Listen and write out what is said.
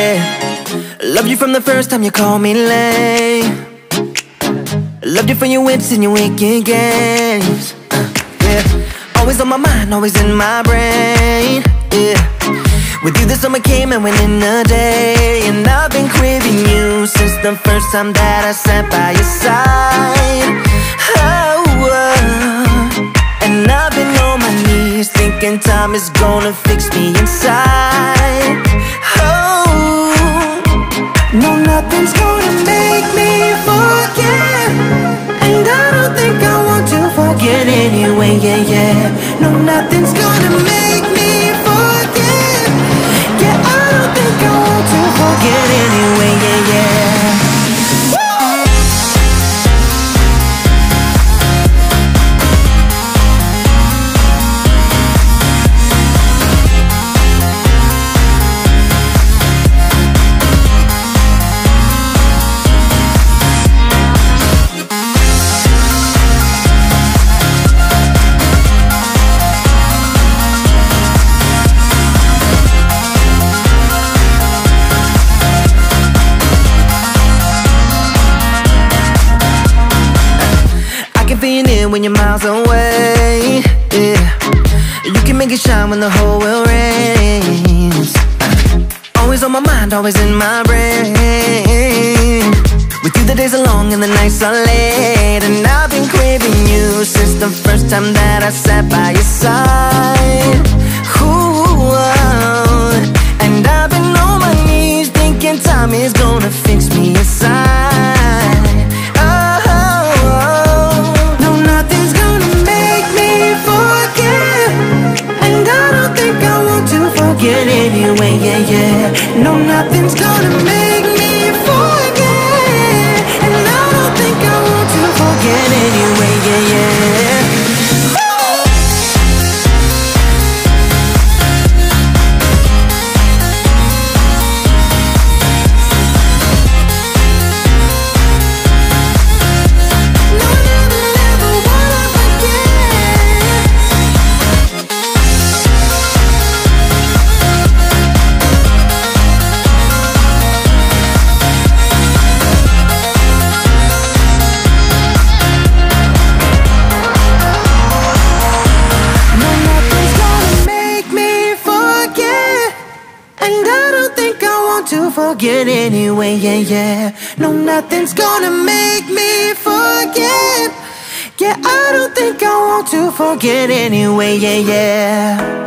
yeah. Loved you from the first time you called me lame. Loved you for your whips and your wicked games, yeah. Always on my mind, always in my brain, yeah. With you the summer came and went in a day, and I've been craving you since the first time that I sat by your side. Oh, and I've been on my knees thinking time is gonna fix me inside. Oh, no, nothing's gonna make me forget, and I don't think I want to forget anyway, yeah, yeah. No, nothing's gonna make me forget. Get anyway, yeah, yeah. When you're miles away, yeah. You can make it shine when the whole world rains. Always on my mind, always in my brain. With you the days are long and the nights are late, and I've been craving you since the first time that I sat by your side. Ooh, oh. And I've been on my knees thinking time is gonna fix me inside. Get anyway, yeah, yeah. No, nothing's gonna make me forget, and I don't think I want to forget anyway, yeah, yeah. Forget anyway, yeah, yeah. No, nothing's gonna make me forget. Yeah, I don't think I want to forget anyway, yeah, yeah.